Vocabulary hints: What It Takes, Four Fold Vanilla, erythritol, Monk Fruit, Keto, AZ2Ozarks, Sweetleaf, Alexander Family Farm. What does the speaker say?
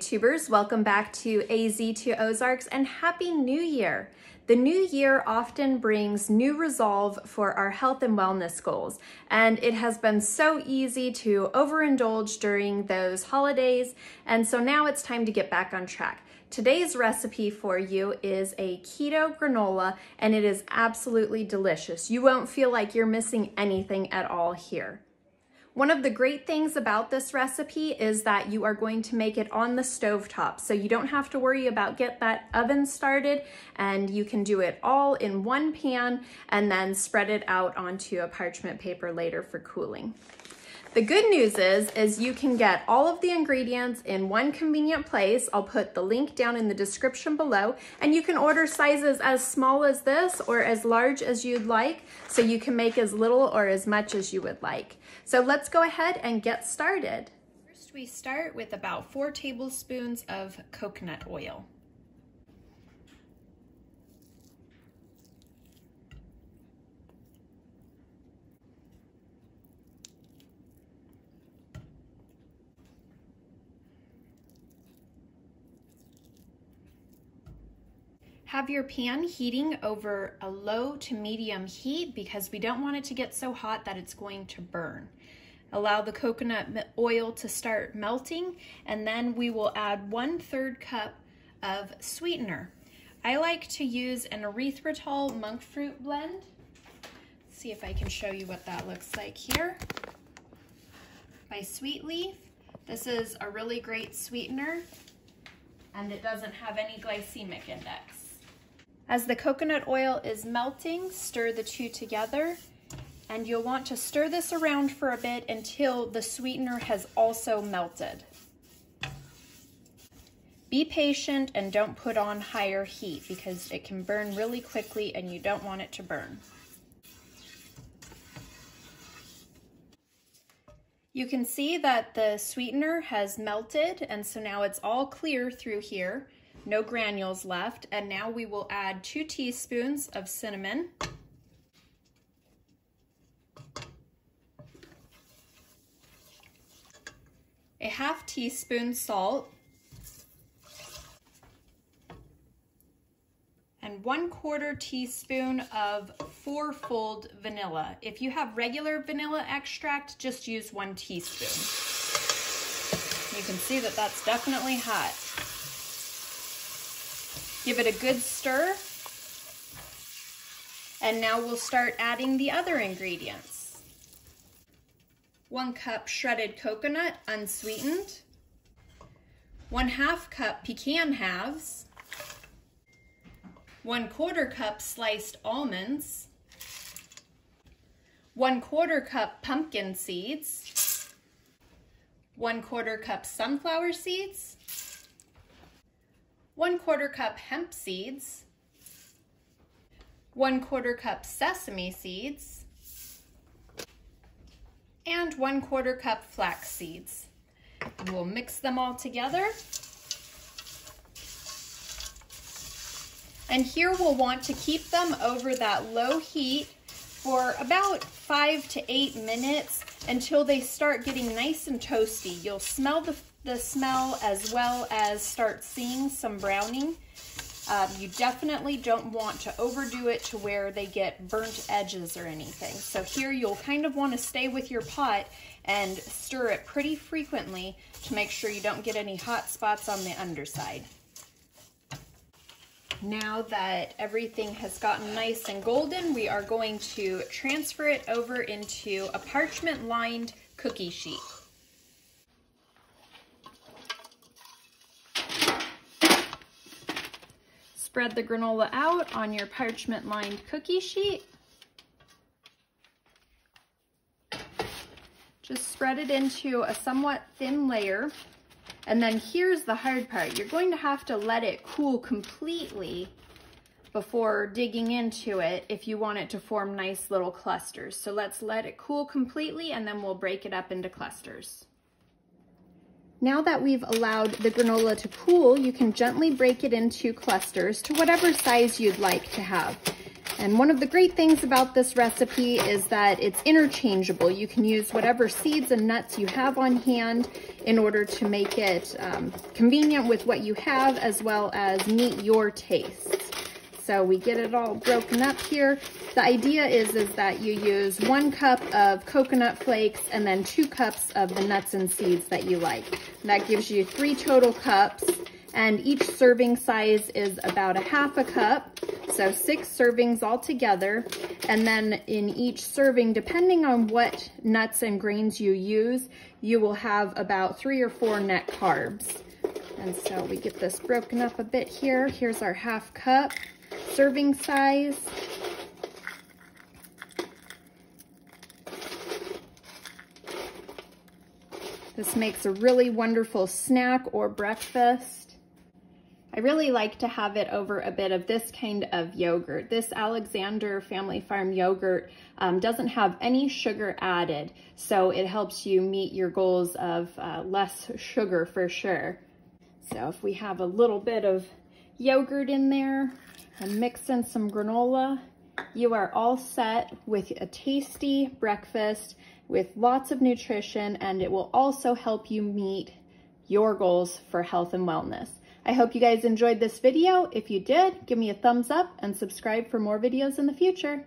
YouTubers, welcome back to AZ2Ozarks and Happy New Year! The new year often brings new resolve for our health and wellness goals, and it has been so easy to overindulge during those holidays, and so now it's time to get back on track. Today's recipe for you is a keto granola, and it is absolutely delicious. You won't feel like you're missing anything at all here. One of the great things about this recipe is that you are going to make it on the stovetop, so you don't have to worry about getting that oven started, and you can do it all in one pan and then spread it out onto a parchment paper later for cooling. The good news is you can get all of the ingredients in one convenient place. I'll put the link down in the description below, and you can order sizes as small as this or as large as you'd like, so you can make as little or as much as you would like. So let's go ahead and get started. First, we start with about 4 tablespoons of coconut oil. Have your pan heating over a low to medium heat because we don't want it to get so hot that it's going to burn. Allow the coconut oil to start melting, and then we will add 1/3 cup of sweetener. I like to use an erythritol monk fruit blend. Let's see if I can show you what that looks like here. By Sweetleaf. This is a really great sweetener, and it doesn't have any glycemic index. As the coconut oil is melting, stir the two together, and you'll want to stir this around for a bit until the sweetener has also melted. Be patient and don't put on higher heat because it can burn really quickly and you don't want it to burn. You can see that the sweetener has melted, and so now it's all clear through here. No granules left, and now we will add 2 teaspoons of cinnamon. A 1/2 teaspoon salt. And 1/4 teaspoon of 4 Fold vanilla. If you have regular vanilla extract, just use 1 teaspoon. You can see that that's definitely hot. Give it a good stir, and now we'll start adding the other ingredients. 1 cup shredded coconut, unsweetened. 1/2 cup pecan halves. 1/4 cup sliced almonds. 1/4 cup pumpkin seeds. 1/4 cup sunflower seeds. 1/4 cup hemp seeds, 1/4 cup sesame seeds, and 1/4 cup flax seeds. We'll mix them all together. And here we'll want to keep them over that low heat for about 5 to 8 minutes until they start getting nice and toasty. You'll smell the smell as well as start seeing some browning. You definitely don't want to overdo it to where they get burnt edges or anything. So here you'll kind of want to stay with your pot and stir it pretty frequently to make sure you don't get any hot spots on the underside. Now that everything has gotten nice and golden, we are going to transfer it over into a parchment-lined cookie sheet. Spread the granola out on your parchment-lined cookie sheet. Just spread it into a somewhat thin layer. And then here's the hard part. You're going to have to let it cool completely before digging into it if you want it to form nice little clusters. So let's let it cool completely, and then we'll break it up into clusters. Now that we've allowed the granola to cool, you can gently break it into clusters to whatever size you'd like to have. And one of the great things about this recipe is that it's interchangeable. You can use whatever seeds and nuts you have on hand in order to make it convenient with what you have, as well as meet your tastes. So we get it all broken up here. The idea is that you use 1 cup of coconut flakes and then 2 cups of the nuts and seeds that you like. And that gives you 3 total cups. And each serving size is about a 1/2 cup, so 6 servings altogether. And then in each serving, depending on what nuts and grains you use, you will have about 3 or 4 net carbs. And so we get this broken up a bit here. Here's our 1/2 cup serving size. This makes a really wonderful snack or breakfast. I really like to have it over a bit of this kind of yogurt. This Alexander Family Farm yogurt doesn't have any sugar added, so it helps you meet your goals of less sugar for sure. So if we have a little bit of yogurt in there and mix in some granola, you are all set with a tasty breakfast with lots of nutrition, and it will also help you meet your goals for health and wellness. I hope you guys enjoyed this video. If you did, give me a thumbs up and subscribe for more videos in the future.